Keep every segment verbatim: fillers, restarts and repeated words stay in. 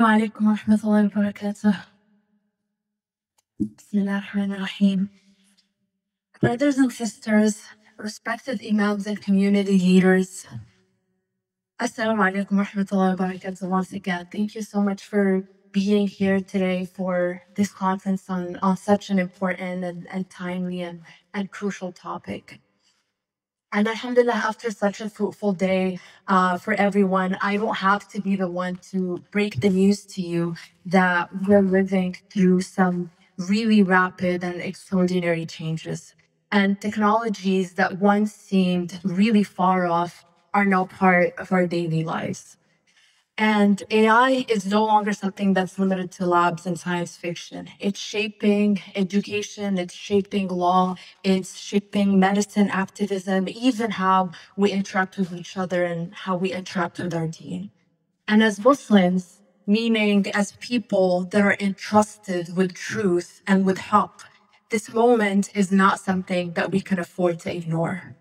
وعليكم ورحمة الله وبركاته. بسم الله الرحمن الرحيم. Brothers and sisters, respected imams and community leaders, Assalamu alaikum wa rahmatullahi wa barakatuh. Once again, thank you so much for being here today for this conference on, on such an important and, and timely and, and crucial topic. And alhamdulillah, after such a fruitful day uh, for everyone, I don't have to be the one to break the news to you that we're living through some really rapid and extraordinary changes. And technologies that once seemed really far off are now part of our daily lives. And A I is no longer something that's limited to labs and science fiction. It's shaping education, it's shaping law, it's shaping medicine, activism, even how we interact with each other and how we interact with our deen. And as Muslims, meaning as people that are entrusted with truth and with hope, this moment is not something that we can afford to ignore.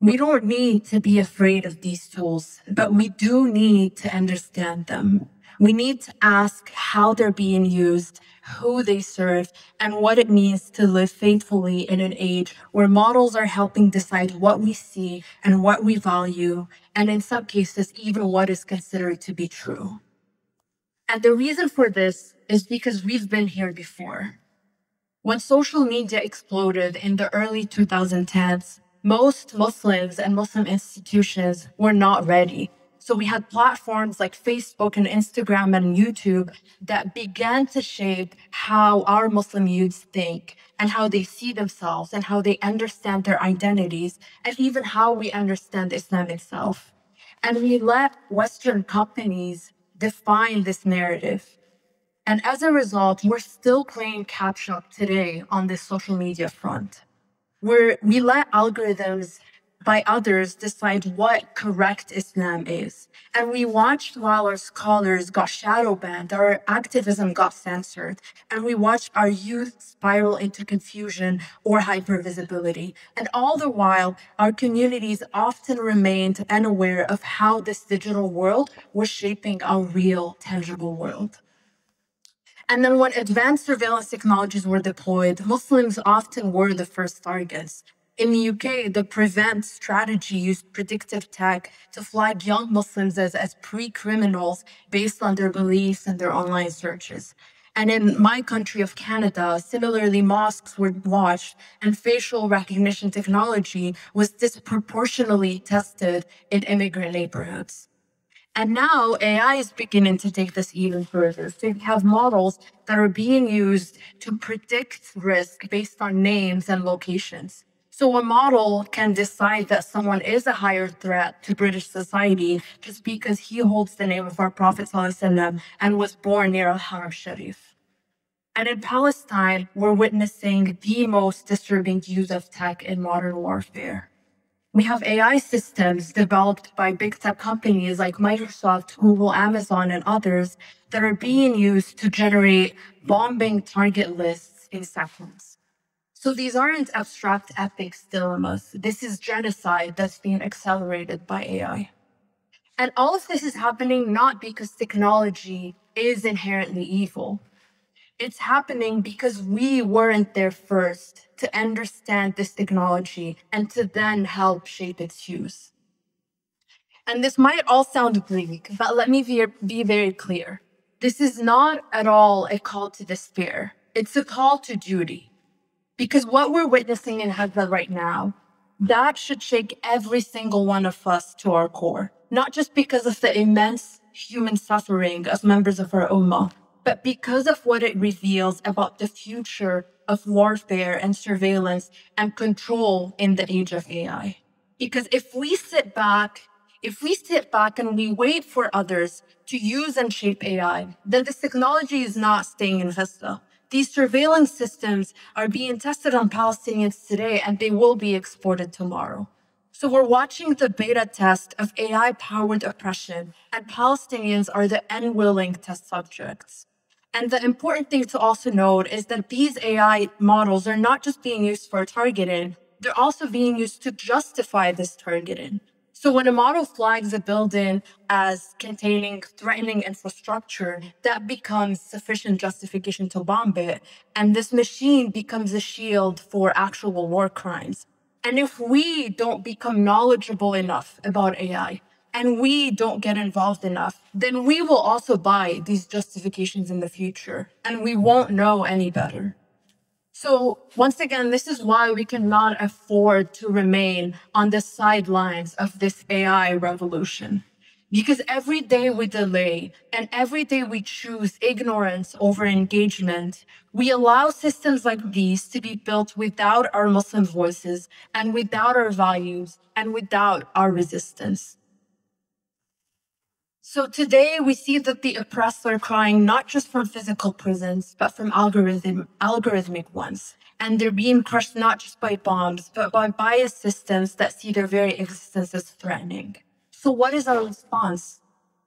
We don't need to be afraid of these tools, but we do need to understand them. We need to ask how they're being used, who they serve, and what it means to live faithfully in an age where models are helping decide what we see and what we value, and in some cases, even what is considered to be true. And the reason for this is because we've been here before. When social media exploded in the early two thousand tens, most Muslims and Muslim institutions were not ready. So we had platforms like Facebook and Instagram and YouTube that began to shape how our Muslim youths think and how they see themselves and how they understand their identities and even how we understand Islam itself. And we let Western companies define this narrative. And as a result, we're still playing catch up today on this social media front, where we let algorithms by others decide what correct Islam is. And we watched while our scholars got shadow banned, our activism got censored, and we watched our youth spiral into confusion or hypervisibility. And all the while, our communities often remained unaware of how this digital world was shaping our real, tangible world. And then when advanced surveillance technologies were deployed, Muslims often were the first targets. In the U K, the PREVENT strategy used predictive tech to flag young Muslims as, as pre-criminals based on their beliefs and their online searches. And in my country of Canada, similarly, mosques were watched and facial recognition technology was disproportionately tested in immigrant neighborhoods. And now A I is beginning to take this even further. So we have models that are being used to predict risk based on names and locations. So a model can decide that someone is a higher threat to British society just because he holds the name of our Prophet ﷺ and was born near Al-Haram Sharif. And in Palestine, we're witnessing the most disturbing use of tech in modern warfare. We have A I systems developed by big tech companies like Microsoft, Google, Amazon, and others that are being used to generate bombing target lists in seconds. So these aren't abstract ethics dilemmas. This is genocide that's being accelerated by A I. And all of this is happening not because technology is inherently evil. It's happening because we weren't there first to understand this technology and to then help shape its use. And this might all sound bleak, but let me be very clear. This is not at all a call to despair. It's a call to duty. Because what we're witnessing in Gaza right now, that should shake every single one of us to our core. Not just because of the immense human suffering of members of our ummah, but because of what it reveals about the future of warfare and surveillance and control in the age of A I. Because if we sit back, if we sit back and we wait for others to use and shape A I, then this technology is not staying in Gaza. These surveillance systems are being tested on Palestinians today and they will be exported tomorrow. So we're watching the beta test of A I-powered oppression, and Palestinians are the unwilling test subjects. And the important thing to also note is that these A I models are not just being used for targeting, they're also being used to justify this targeting. So when a model flags a building as containing threatening infrastructure, that becomes sufficient justification to bomb it. And this machine becomes a shield for actual war crimes. And if we don't become knowledgeable enough about A I, and we don't get involved enough, then we will also buy these justifications in the future, and we won't know any better. So once again, this is why we cannot afford to remain on the sidelines of this A I revolution. Because every day we delay and every day we choose ignorance over engagement, we allow systems like these to be built without our Muslim voices and without our values and without our resistance. So today we see that the oppressed are crying not just from physical prisons, but from algorithm, algorithmic ones. And they're being crushed not just by bombs, but by biased systems that see their very existence as threatening. So what is our response?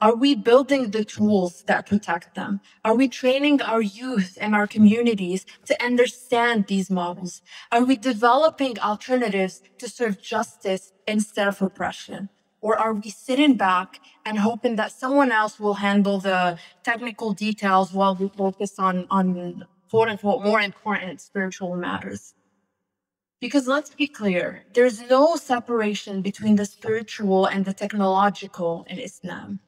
Are we building the tools that protect them? Are we training our youth and our communities to understand these models? Are we developing alternatives to serve justice instead of oppression? Or are we sitting back and hoping that someone else will handle the technical details while we focus on, on quote unquote, more important spiritual matters? Because let's be clear, there's no separation between the spiritual and the technological in Islam.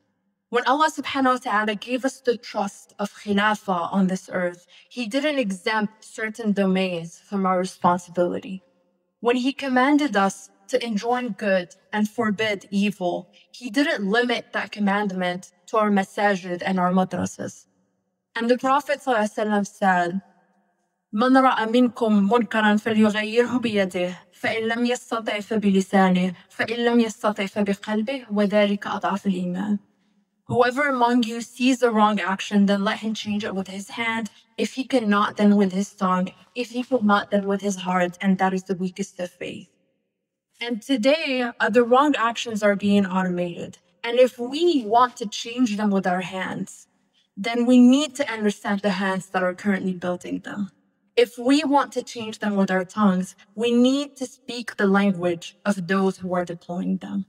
When Allah subhanahu wa ta'ala gave us the trust of khilafah on this earth, He didn't exempt certain domains from our responsibility. When He commanded us to enjoin good and forbid evil, He didn't limit that commandment to our masajid and our madrasas. And the Prophet ﷺ said, "Man ra'a minkum munkaran falyughayyirhu biyadihi, fa'in lam yastati' fabilisanihi, fa'in lam yastati' fabiqalbihi, wa dhalika ad'afu al-iman." Whoever among you sees a wrong action, then let him change it with his hand. If he cannot, then with his tongue. If he could not, then with his heart. And that is the weakest of faith. And today, uh, the wrong actions are being automated. And if we want to change them with our hands, then we need to understand the hands that are currently building them. If we want to change them with our tongues, we need to speak the language of those who are deploying them.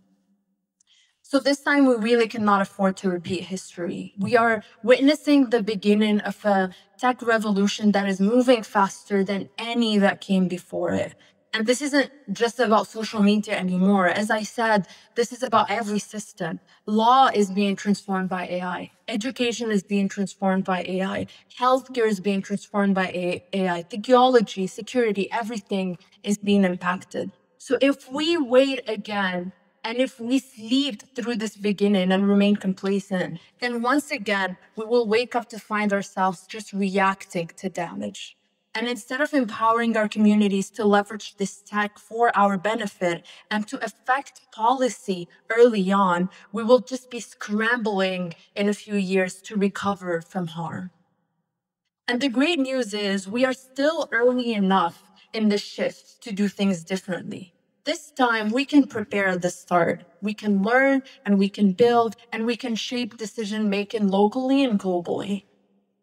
So this time, we really cannot afford to repeat history. We are witnessing the beginning of a tech revolution that is moving faster than any that came before it. And this isn't just about social media anymore. As I said, this is about every system. Law is being transformed by A I. Education is being transformed by A I. Healthcare is being transformed by A I. Theology, security, everything is being impacted. So if we wait again, and if we sleep through this beginning and remain complacent, then once again, we will wake up to find ourselves just reacting to damage. And instead of empowering our communities to leverage this tech for our benefit and to affect policy early on, we will just be scrambling in a few years to recover from harm. And the great news is we are still early enough in the shift to do things differently. This time, we can prepare at the start. We can learn and we can build and we can shape decision-making locally and globally.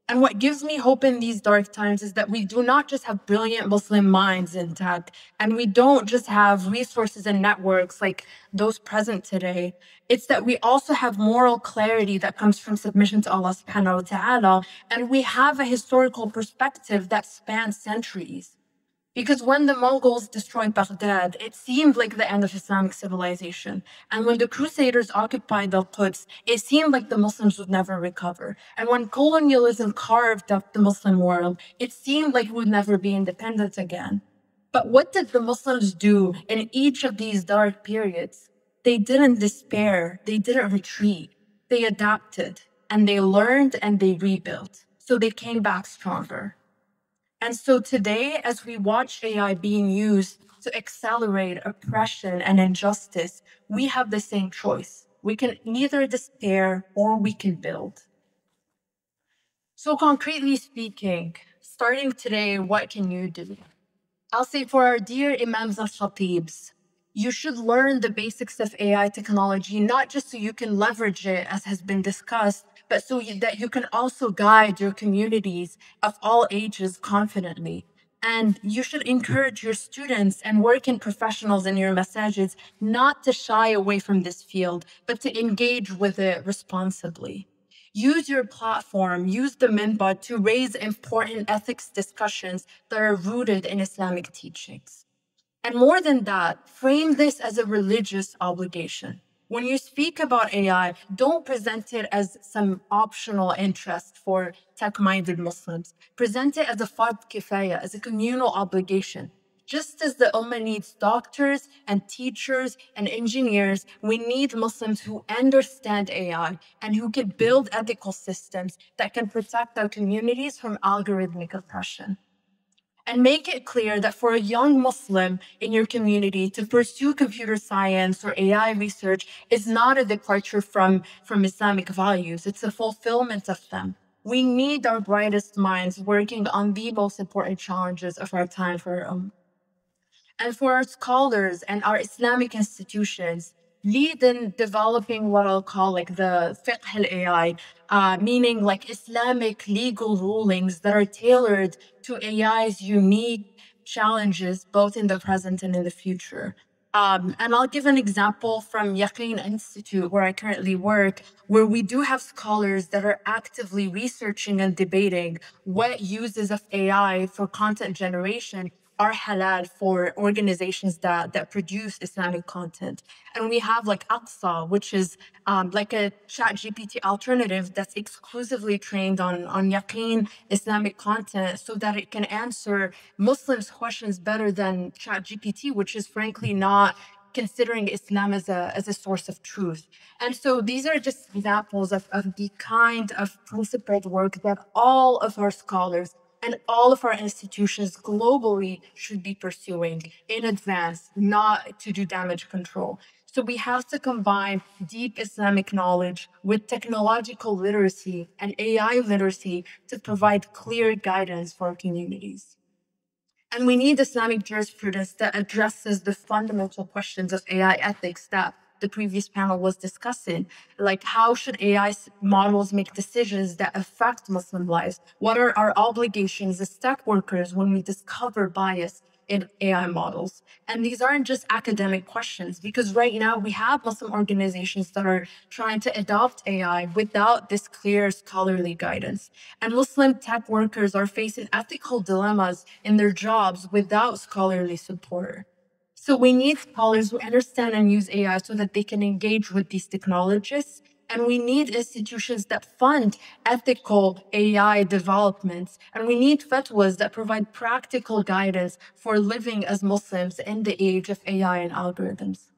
And what gives me hope in these dark times is that we do not just have brilliant Muslim minds in tech, and we don't just have resources and networks like those present today. It's that we also have moral clarity that comes from submission to Allah subhanahu wa ta'ala, and we have a historical perspective that spans centuries. Because when the Mongols destroyed Baghdad, it seemed like the end of Islamic civilization. And when the Crusaders occupied Al-Quds, it seemed like the Muslims would never recover. And when colonialism carved up the Muslim world, it seemed like we would never be independent again. But what did the Muslims do in each of these dark periods? They didn't despair. They didn't retreat. They adapted, and they learned, and they rebuilt. So they came back stronger. And so today, as we watch A I being used to accelerate oppression and injustice, we have the same choice. We can neither despair or we can build. So concretely speaking, starting today, what can you do? I'll say for our dear Imams and Khatibs, you should learn the basics of A I technology, not just so you can leverage it, as has been discussed, but so you, that you can also guide your communities of all ages confidently. And you should encourage your students and working professionals in your masajids not to shy away from this field, but to engage with it responsibly. Use your platform, use the minbar to raise important ethics discussions that are rooted in Islamic teachings. And more than that, frame this as a religious obligation. When you speak about A I, don't present it as some optional interest for tech-minded Muslims. Present it as a fard kifaya, as a communal obligation. Just as the Ummah needs doctors and teachers and engineers, we need Muslims who understand A I and who can build ethical systems that can protect our communities from algorithmic oppression. And make it clear that for a young Muslim in your community to pursue computer science or A I research is not a departure from, from Islamic values. It's a fulfillment of them. We need our brightest minds working on the most important challenges of our time for our own. And for our scholars and our Islamic institutions, lead in developing what I'll call like the fiqh al-A I, uh, meaning like Islamic legal rulings that are tailored to A I's unique challenges, both in the present and in the future. Um, and I'll give an example from Yaqeen Institute, where I currently work, where we do have scholars that are actively researching and debating what uses of A I for content generation are halal for organizations that, that produce Islamic content. And we have like Aqsa, which is um, like a chat G P T alternative that's exclusively trained on, on Yaqeen Islamic content so that it can answer Muslims' questions better than chat G P T, which is frankly not considering Islam as a, as a source of truth. And so these are just examples of, of the kind of principled work that all of our scholars and all of our institutions globally should be pursuing in advance, not to do damage control. So we have to combine deep Islamic knowledge with technological literacy and A I literacy to provide clear guidance for our communities. And we need Islamic jurisprudence that addresses the fundamental questions of A I ethics that the previous panel was discussing, like how should A I models make decisions that affect Muslim lives? What are our obligations as tech workers when we discover bias in A I models? And these aren't just academic questions, because right now we have Muslim organizations that are trying to adopt A I without this clear scholarly guidance. And Muslim tech workers are facing ethical dilemmas in their jobs without scholarly support. So we need scholars who understand and use A I so that they can engage with these technologists. And we need institutions that fund ethical A I developments. And we need fatwas that provide practical guidance for living as Muslims in the age of A I and algorithms.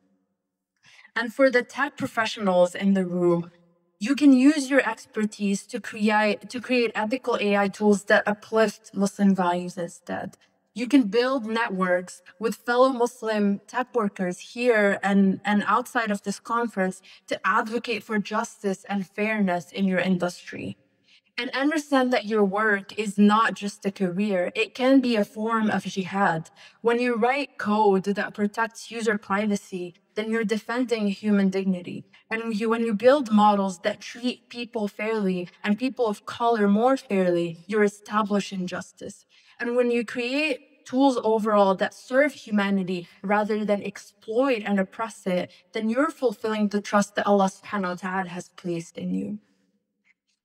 And for the tech professionals in the room, you can use your expertise to create, to create ethical A I tools that uplift Muslim values instead. You can build networks with fellow Muslim tech workers here and, and outside of this conference to advocate for justice and fairness in your industry. And understand that your work is not just a career. It can be a form of jihad. When you write code that protects user privacy, then you're defending human dignity. And you, when you build models that treat people fairly and people of color more fairly, you're establishing justice. And when you create tools overall that serve humanity rather than exploit and oppress it, then you're fulfilling the trust that Allah subhanahu wa ta'ala has placed in you.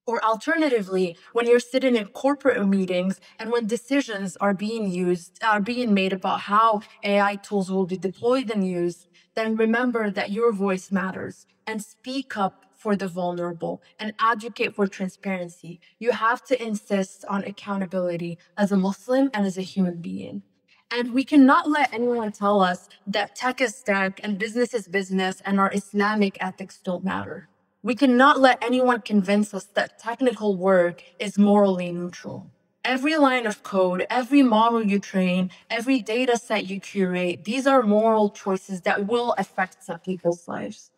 Or alternatively, when you're sitting in corporate meetings and when decisions are being used, are being made about how A I tools will be deployed and used, then remember that your voice matters and speak up for the vulnerable and advocate for transparency. You have to insist on accountability as a Muslim and as a human being. And we cannot let anyone tell us that tech is tech and business is business and our Islamic ethics don't matter. We cannot let anyone convince us that technical work is morally neutral. Every line of code, every model you train, every data set you curate, these are moral choices that will affect some people's lives.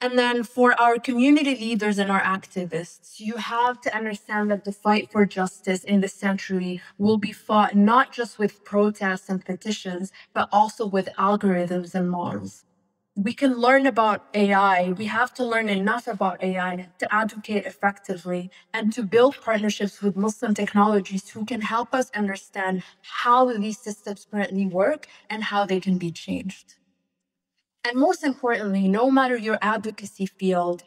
And then for our community leaders and our activists, you have to understand that the fight for justice in this century will be fought not just with protests and petitions, but also with algorithms and models. we can learn about A I. We have to learn enough about A I to advocate effectively and to build partnerships with Muslim technologists who can help us understand how these systems currently work and how they can be changed. And most importantly, no matter your advocacy field,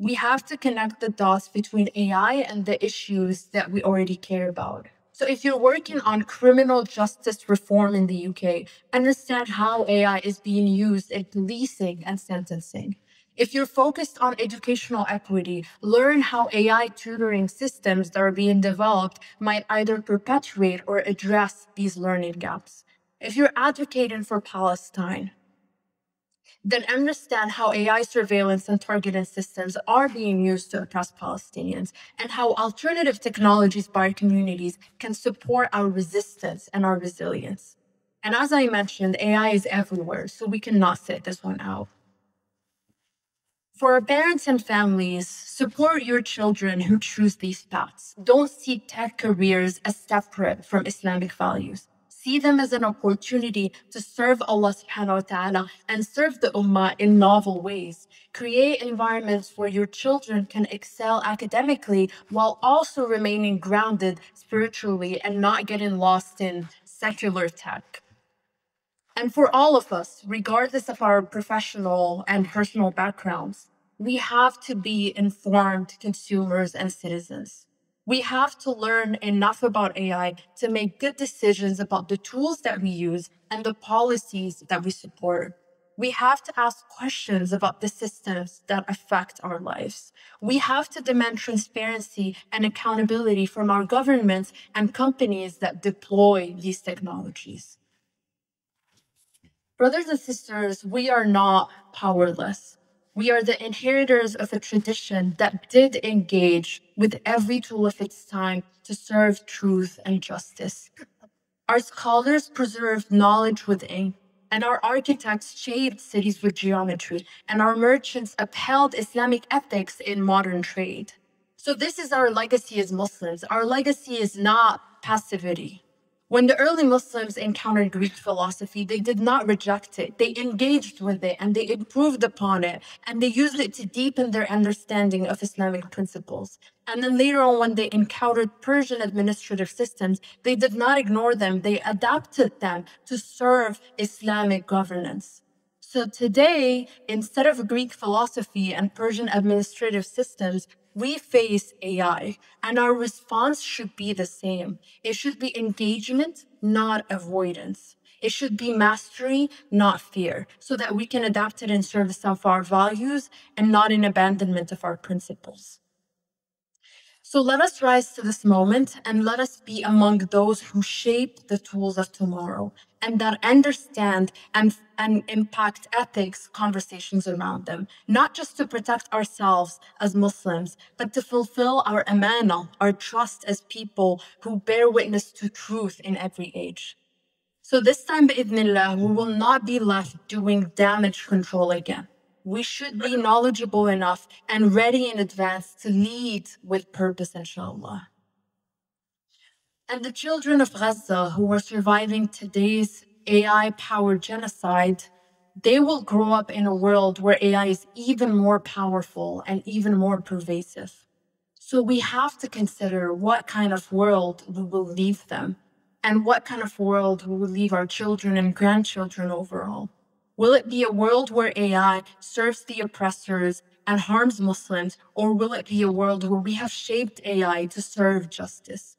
we have to connect the dots between A I and the issues that we already care about. So if you're working on criminal justice reform in the U K, understand how A I is being used in policing and sentencing. If you're focused on educational equity, learn how A I tutoring systems that are being developed might either perpetuate or address these learning gaps. If you're advocating for Palestine, then understand how A I surveillance and targeting systems are being used to oppress Palestinians and how alternative technologies by our communities can support our resistance and our resilience. And as I mentioned, A I is everywhere, so we cannot sit this one out. For our parents and families, support your children who choose these paths. Don't see tech careers as separate from Islamic values. See them as an opportunity to serve Allah subhanahu wa ta'ala and serve the ummah in novel ways. Create environments where your children can excel academically while also remaining grounded spiritually and not getting lost in secular tech. And for all of us, regardless of our professional and personal backgrounds, we have to be informed consumers and citizens. We have to learn enough about A I to make good decisions about the tools that we use and the policies that we support. We have to ask questions about the systems that affect our lives. We have to demand transparency and accountability from our governments and companies that deploy these technologies. Brothers and sisters, we are not powerless. We are the inheritors of a tradition that did engage with every tool of its time to serve truth and justice. Our scholars preserved knowledge with ink, and our architects shaped cities with geometry, and our merchants upheld Islamic ethics in modern trade. So this is our legacy as Muslims. Our legacy is not passivity. When the early Muslims encountered Greek philosophy, they did not reject it. They engaged with it and they improved upon it and they used it to deepen their understanding of Islamic principles. And then later on, when they encountered Persian administrative systems, they did not ignore them. They adapted them to serve Islamic governance. So today, instead of Greek philosophy and Persian administrative systems, we face A I, and our response should be the same. It should be engagement, not avoidance. It should be mastery, not fear, so that we can adapt it in service of our values and not in abandonment of our principles. So let us rise to this moment and let us be among those who shape the tools of tomorrow and that understand and, and impact ethics conversations around them, not just to protect ourselves as Muslims, but to fulfill our amanah, our trust as people who bear witness to truth in every age. So this time, bi'idhnillah, we will not be left doing damage control again. We should be knowledgeable enough and ready in advance to lead with purpose, inshallah. And the children of Gaza who are surviving today's A I-powered genocide, they will grow up in a world where A I is even more powerful and even more pervasive. So we have to consider what kind of world we will leave them and what kind of world we will leave our children and grandchildren overall. Will it be a world where A I serves the oppressors and harms Muslims, or will it be a world where we have shaped A I to serve justice?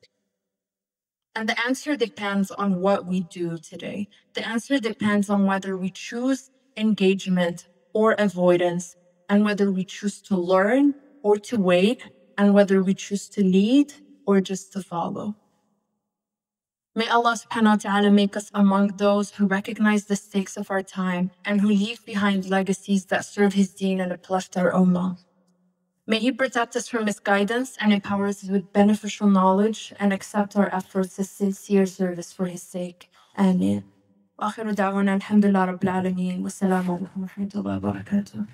And the answer depends on what we do today. The answer depends on whether we choose engagement or avoidance, and whether we choose to learn or to wait, and whether we choose to lead or just to follow. May Allah subhanahu wa ta'ala make us among those who recognize the stakes of our time and who leave behind legacies that serve His deen and uplift our ummah. May He protect us from misguidance and empower us with beneficial knowledge and accept our efforts as sincere service for His sake. Ameen. وآخر دعوانا الحمد لله رب العالمين والسلام عليكم ورحمة الله وبركاته.